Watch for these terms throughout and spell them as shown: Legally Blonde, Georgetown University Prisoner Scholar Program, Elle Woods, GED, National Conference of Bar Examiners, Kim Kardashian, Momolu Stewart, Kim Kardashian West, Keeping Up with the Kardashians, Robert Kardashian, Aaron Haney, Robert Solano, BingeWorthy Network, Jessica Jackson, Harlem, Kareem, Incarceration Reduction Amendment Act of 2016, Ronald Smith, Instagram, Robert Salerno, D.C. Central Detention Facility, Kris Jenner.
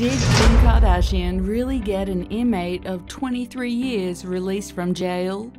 Did Kim Kardashian really get an inmate of 23 years released from jail?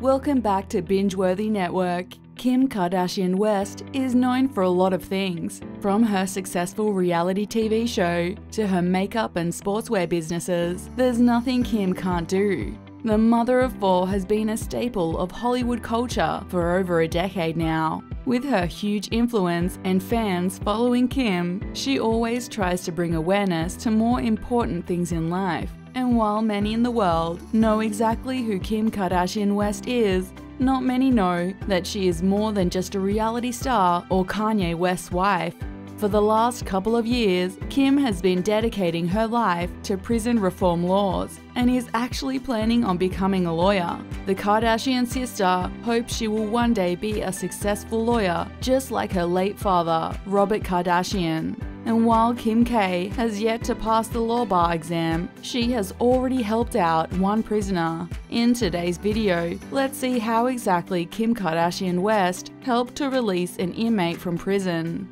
Welcome back to BingeWorthy Network. Kim Kardashian West is known for a lot of things, from her successful reality TV show to her makeup and sportswear businesses. There's nothing Kim can't do. The mother of four has been a staple of Hollywood culture for over a decade now. With her huge influence and fans following Kim, she always tries to bring awareness to more important things in life. And while many in the world know exactly who Kim Kardashian West is, not many know that she is more than just a reality star or Kanye West's wife. For the last couple of years, Kim has been dedicating her life to prison reform laws and is actually planning on becoming a lawyer. The Kardashian sister hopes she will one day be a successful lawyer, just like her late father, Robert Kardashian. And while Kim K has yet to pass the law bar exam, she has already helped out one prisoner. In today's video, let's see how exactly Kim Kardashian West helped to release an inmate from prison.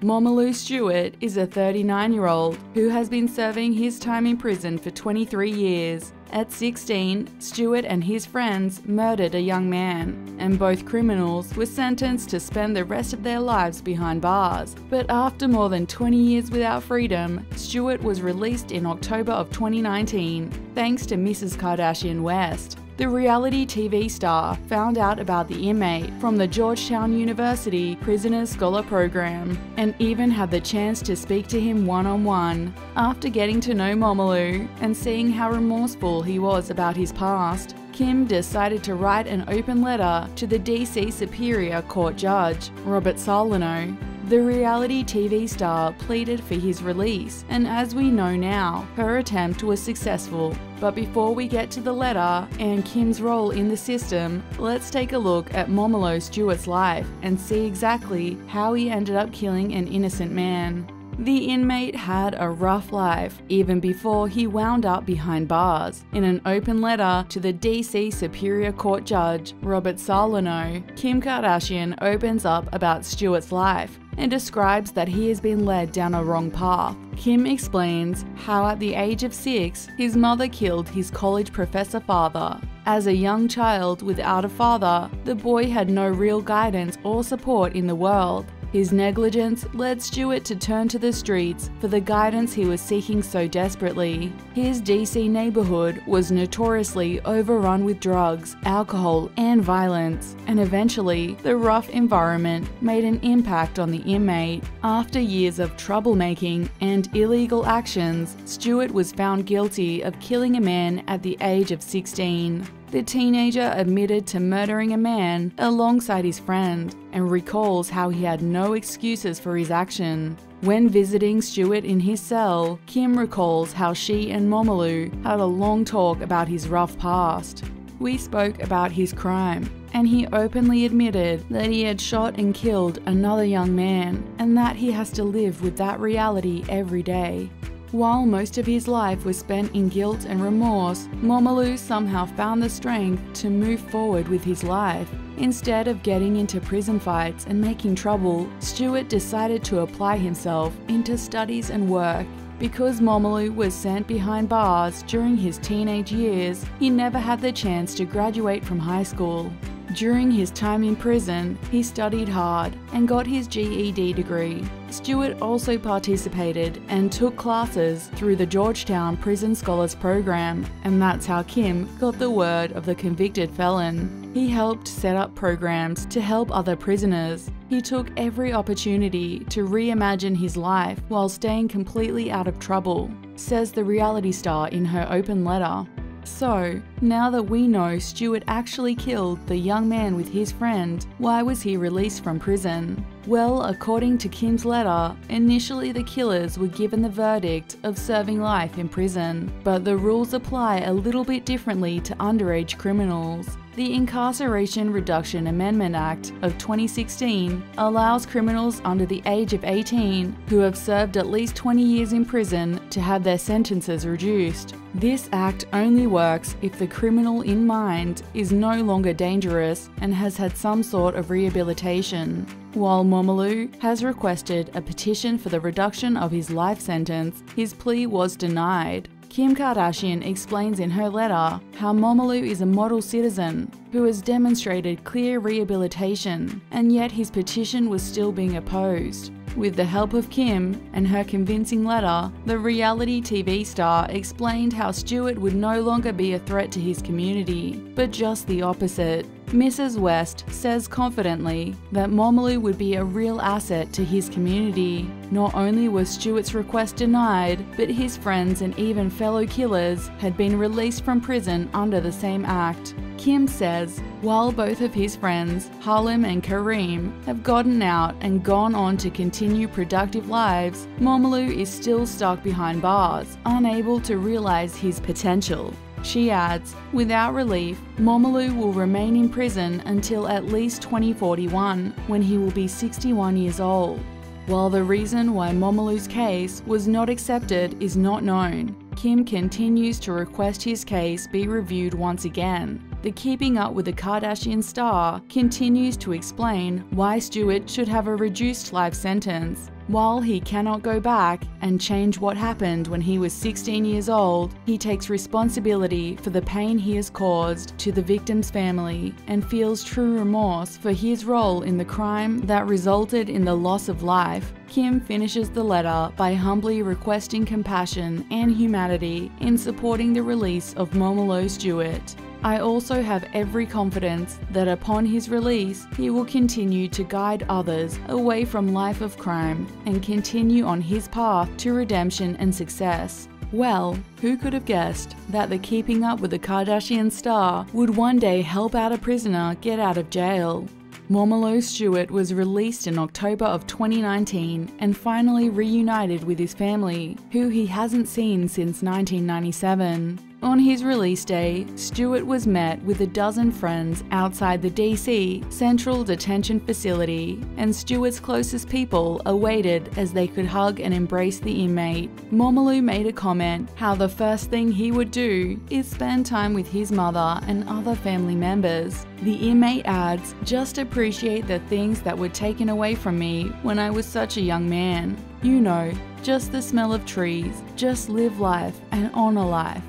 Momolu Stewart is a 39-year-old who has been serving his time in prison for 23 years. At 16, Stewart and his friends murdered a young man, and both criminals were sentenced to spend the rest of their lives behind bars. But after more than 20 years without freedom, Stewart was released in October of 2019, thanks to Mrs. Kardashian West. The reality TV star found out about the inmate from the Georgetown University Prisoner Scholar Program and even had the chance to speak to him one-on-one. After getting to know Momolu and seeing how remorseful he was about his past, Kim decided to write an open letter to the D.C. Superior Court Judge, Robert Solano. The reality TV star pleaded for his release, and as we know now, her attempt was successful. But before we get to the letter and Kim's role in the system, let's take a look at Momolu Stewart's life and see exactly how he ended up killing an innocent man. The inmate had a rough life, even before he wound up behind bars. In an open letter to the D.C. Superior Court Judge, Robert Salerno, Kim Kardashian opens up about Stewart's life and describes that he has been led down a wrong path. Kim explains how at the age of 6, his mother killed his college professor father. As a young child without a father, the boy had no real guidance or support in the world. His negligence led Stewart to turn to the streets for the guidance he was seeking so desperately. His DC neighborhood was notoriously overrun with drugs, alcohol, and violence, and eventually, the rough environment made an impact on the inmate. After years of troublemaking and illegal actions, Stewart was found guilty of killing a man at the age of 16. The teenager admitted to murdering a man alongside his friend and recalls how he had no excuses for his action. When visiting Stewart in his cell, Kim recalls how she and Momolu had a long talk about his rough past. We spoke about his crime, and he openly admitted that he had shot and killed another young man and that he has to live with that reality every day. While most of his life was spent in guilt and remorse, Momolu somehow found the strength to move forward with his life. Instead of getting into prison fights and making trouble, Stewart decided to apply himself into studies and work. Because Momolu was sent behind bars during his teenage years, he never had the chance to graduate from high school. During his time in prison, he studied hard and got his GED degree. Stewart also participated and took classes through the Georgetown Prison Scholars Program, and that's how Kim got the word of the convicted felon. He helped set up programs to help other prisoners. He took every opportunity to reimagine his life while staying completely out of trouble, says the reality star in her open letter. So, now that we know Stewart actually killed the young man with his friend, why was he released from prison? Well, according to Kim's letter, initially the killers were given the verdict of serving life in prison, but the rules apply a little bit differently to underage criminals. The Incarceration Reduction Amendment Act of 2016 allows criminals under the age of 18 who have served at least 20 years in prison to have their sentences reduced. This act only works if the criminal in mind is no longer dangerous and has had some sort of rehabilitation. While Momolu has requested a petition for the reduction of his life sentence, his plea was denied. Kim Kardashian explains in her letter how Momolu is a model citizen who has demonstrated clear rehabilitation, and yet his petition was still being opposed. With the help of Kim and her convincing letter, the reality TV star explained how Stewart would no longer be a threat to his community, but just the opposite. Mrs. West says confidently that Momolu would be a real asset to his community. Not only was Stewart's request denied, but his friends and even fellow killers had been released from prison under the same act. Kim says, while both of his friends, Harlem and Kareem, have gotten out and gone on to continue productive lives, Momolu is still stuck behind bars, unable to realize his potential. She adds, without relief, Momolu will remain in prison until at least 2041, when he will be 61 years old. While the reason why Momolu's case was not accepted is not known, Kim continues to request his case be reviewed once again. The Keeping Up with the Kardashian star continues to explain why Stewart should have a reduced life sentence. While he cannot go back and change what happened when he was 16 years old, he takes responsibility for the pain he has caused to the victim's family and feels true remorse for his role in the crime that resulted in the loss of life. Kim finishes the letter by humbly requesting compassion and humanity in supporting the release of Momolu Stewart. I also have every confidence that upon his release, he will continue to guide others away from life of crime and continue on his path to redemption and success. Well, who could have guessed that the Keeping Up with the Kardashian star would one day help out a prisoner get out of jail? Momolu Stewart was released in October of 2019 and finally reunited with his family, who he hasn't seen since 1997. On his release day, Stewart was met with a dozen friends outside the D.C. Central Detention Facility, and Stewart's closest people awaited as they could hug and embrace the inmate. Momolu made a comment how the first thing he would do is spend time with his mother and other family members. The inmate adds, "Just appreciate the things that were taken away from me when I was such a young man. You know, just the smell of trees, just live life and honor life."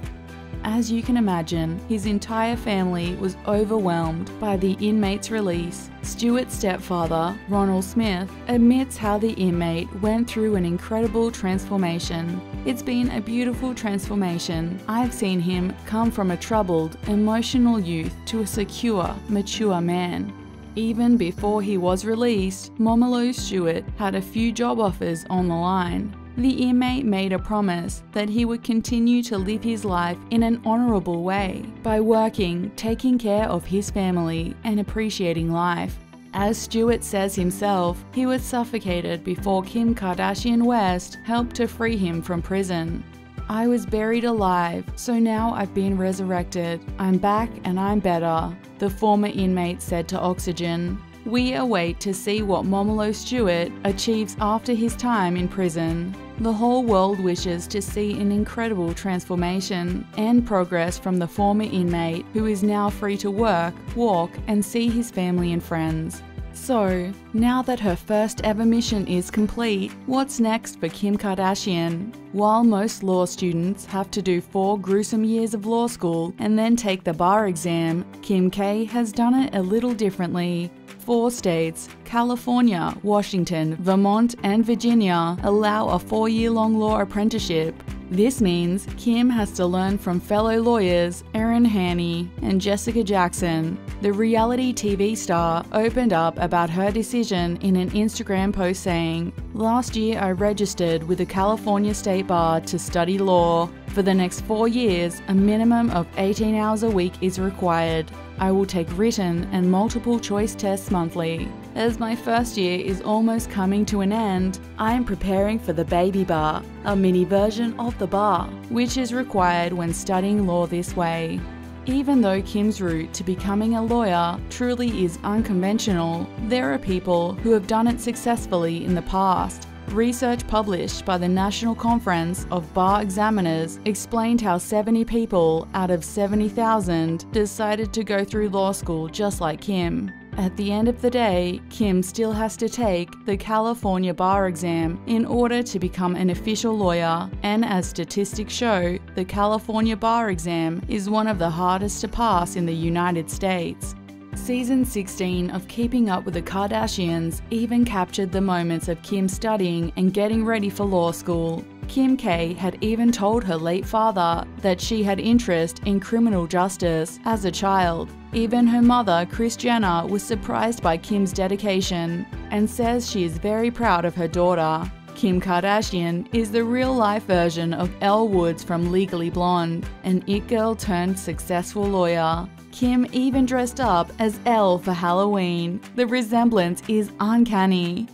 As you can imagine, his entire family was overwhelmed by the inmate's release. Stewart's stepfather, Ronald Smith, admits how the inmate went through an incredible transformation. "It's been a beautiful transformation. I've seen him come from a troubled, emotional youth to a secure, mature man." Even before he was released, Momolu Stewart had a few job offers on the line. The inmate made a promise that he would continue to live his life in an honourable way by working, taking care of his family, and appreciating life. As Stewart says himself, he was suffocated before Kim Kardashian West helped to free him from prison. "I was buried alive, so now I've been resurrected. I'm back and I'm better," the former inmate said to Oxygen. We await to see what Momolu Stewart achieves after his time in prison. The whole world wishes to see an incredible transformation and progress from the former inmate, who is now free to work, walk, and see his family and friends. So, now that her first ever mission is complete, what's next for Kim Kardashian? While most law students have to do 4 gruesome years of law school and then take the bar exam, Kim K has done it a little differently. 4 states, California, Washington, Vermont, and Virginia, allow a 4-year-long law apprenticeship. This means Kim has to learn from fellow lawyers Aaron Haney and Jessica Jackson. The reality TV star opened up about her decision in an Instagram post saying, "Last year I registered with the California State Bar to study law. For the next 4 years, a minimum of 18 hours a week is required. I will take written and multiple choice tests monthly. As my first year is almost coming to an end, I am preparing for the baby bar, a mini version of the bar, which is required when studying law this way." Even though Kim's route to becoming a lawyer truly is unconventional, there are people who have done it successfully in the past. Research published by the National Conference of Bar Examiners explained how 70 people out of 70,000 decided to go through law school just like Kim. At the end of the day, Kim still has to take the California bar exam in order to become an official lawyer, and as statistics show, the California bar exam is one of the hardest to pass in the United States. Season 16 of Keeping Up with the Kardashians even captured the moments of Kim studying and getting ready for law school. Kim K had even told her late father that she had interest in criminal justice as a child. Even her mother, Kris Jenner, was surprised by Kim's dedication and says she is very proud of her daughter. Kim Kardashian is the real-life version of Elle Woods from Legally Blonde, an it girl turned successful lawyer. Kim even dressed up as Elle for Halloween. The resemblance is uncanny.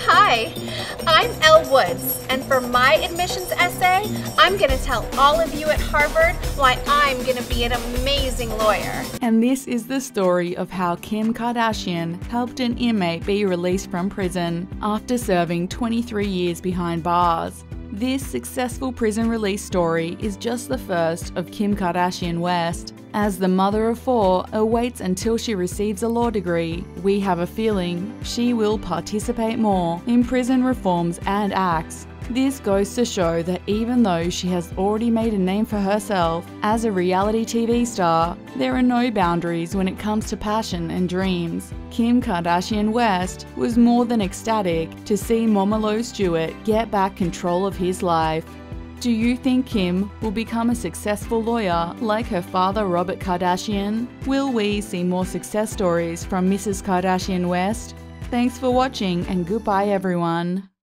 Hi, I'm Elle Woods, and for my admissions essay, I'm going to tell all of you at Harvard why I'm going to be an amazing lawyer. And this is the story of how Kim Kardashian helped an inmate be released from prison after serving 23 years behind bars. This successful prison release story is just the first of Kim Kardashian West. As the mother of four awaits until she receives a law degree, we have a feeling she will participate more in prison reforms and acts. This goes to show that even though she has already made a name for herself as a reality TV star, there are no boundaries when it comes to passion and dreams. Kim Kardashian West was more than ecstatic to see Momolu Stewart get back control of his life. Do you think Kim will become a successful lawyer like her father Robert Kardashian? Will we see more success stories from Mrs. Kardashian West? Thanks for watching and goodbye everyone.